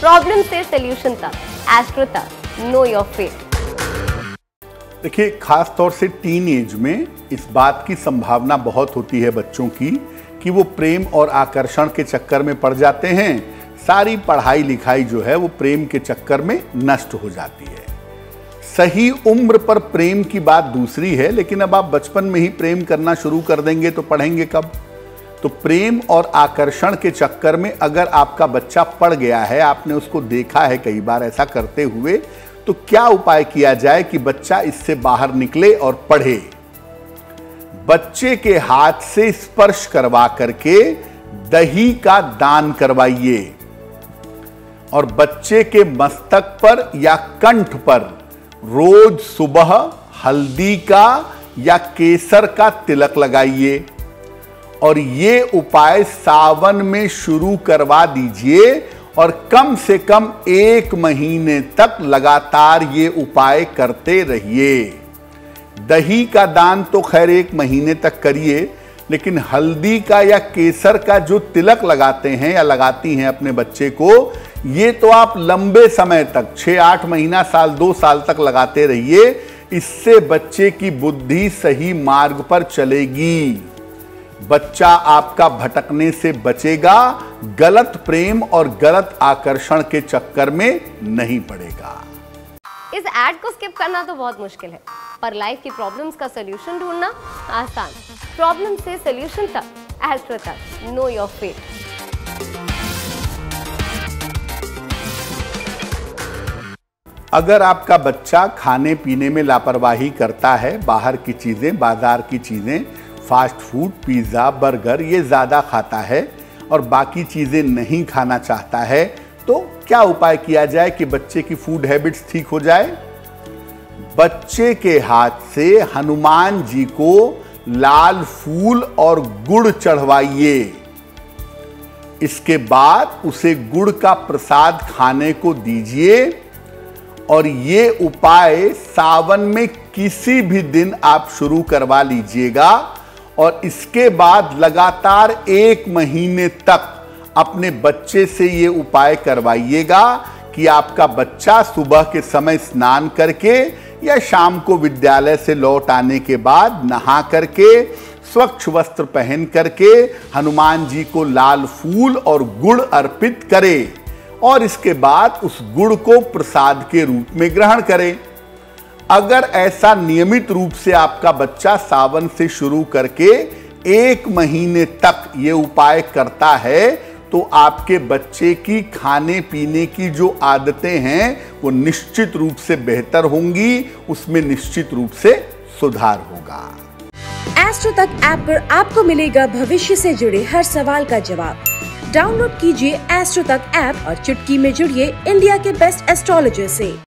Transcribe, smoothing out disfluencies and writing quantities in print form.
Problem से solution तक, astro तक, नो योर फेट। देखिए, खास तौर से टीन एज में इस बात की संभावना बहुत होती है बच्चों की कि वो प्रेम और आकर्षण के चक्कर में पड़ जाते हैं। सारी पढ़ाई लिखाई जो है वो प्रेम के चक्कर में नष्ट हो जाती है। सही उम्र पर प्रेम की बात दूसरी है, लेकिन अब आप बचपन में ही प्रेम करना शुरू कर देंगे तो पढ़ेंगे कब? तो प्रेम और आकर्षण के चक्कर में अगर आपका बच्चा पड़ गया है, आपने उसको देखा है कई बार ऐसा करते हुए, तो क्या उपाय किया जाए कि बच्चा इससे बाहर निकले और पढ़े? बच्चे के हाथ से स्पर्श करवा करके दही का दान करवाइए और बच्चे के मस्तक पर या कंठ पर रोज सुबह हल्दी का या केसर का तिलक लगाइए और ये उपाय सावन में शुरू करवा दीजिए और कम से कम 1 महीने तक लगातार ये उपाय करते रहिए। दही का दान तो खैर 1 महीने तक करिए, लेकिन हल्दी का या केसर का जो तिलक लगाते हैं या लगाती हैं अपने बच्चे को, ये तो आप लंबे समय तक 6-8 महीना, साल 2 साल तक लगाते रहिए। इससे बच्चे की बुद्धि सही मार्ग पर चलेगी, बच्चा आपका भटकने से बचेगा, गलत प्रेम और गलत आकर्षण के चक्कर में नहीं पड़ेगा। इस एड को स्किप करना तो बहुत मुश्किल है, पर लाइफ की प्रॉब्लम्स का सलूशन ढूंढना आसान। प्रॉब्लम से सलूशन तक, एस्ट्रो तक, नो योर फेट। अगर आपका बच्चा खाने पीने में लापरवाही करता है, बाहर की चीज़ें, बाजार की चीज़ें, फास्ट फूड, पिज़्ज़ा, बर्गर ये ज़्यादा खाता है और बाकी चीज़ें नहीं खाना चाहता है, तो क्या उपाय किया जाए कि बच्चे की फूड हैबिट्स ठीक हो जाए? बच्चे के हाथ से हनुमान जी को लाल फूल और गुड़ चढ़वाइए। इसके बाद उसे गुड़ का प्रसाद खाने को दीजिए और ये उपाय सावन में किसी भी दिन आप शुरू करवा लीजिएगा और इसके बाद लगातार 1 महीने तक अपने बच्चे से ये उपाय करवाइएगा कि आपका बच्चा सुबह के समय स्नान करके या शाम को विद्यालय से लौट आने के बाद नहा करके, स्वच्छ वस्त्र पहन करके हनुमान जी को लाल फूल और गुड़ अर्पित करे और इसके बाद उस गुड़ को प्रसाद के रूप में ग्रहण करें। अगर ऐसा नियमित रूप से आपका बच्चा सावन से शुरू करके 1 महीने तक ये उपाय करता है, तो आपके बच्चे की खाने पीने की जो आदतें हैं वो निश्चित रूप से बेहतर होंगी, उसमें निश्चित रूप से सुधार होगा। एस्ट्रो तक ऐप पर आपको मिलेगा भविष्य से जुड़े हर सवाल का जवाब। डाउनलोड कीजिए एस्ट्रो तक ऐप और चुटकी में जुड़िए इंडिया के बेस्ट एस्ट्रोलॉजर से।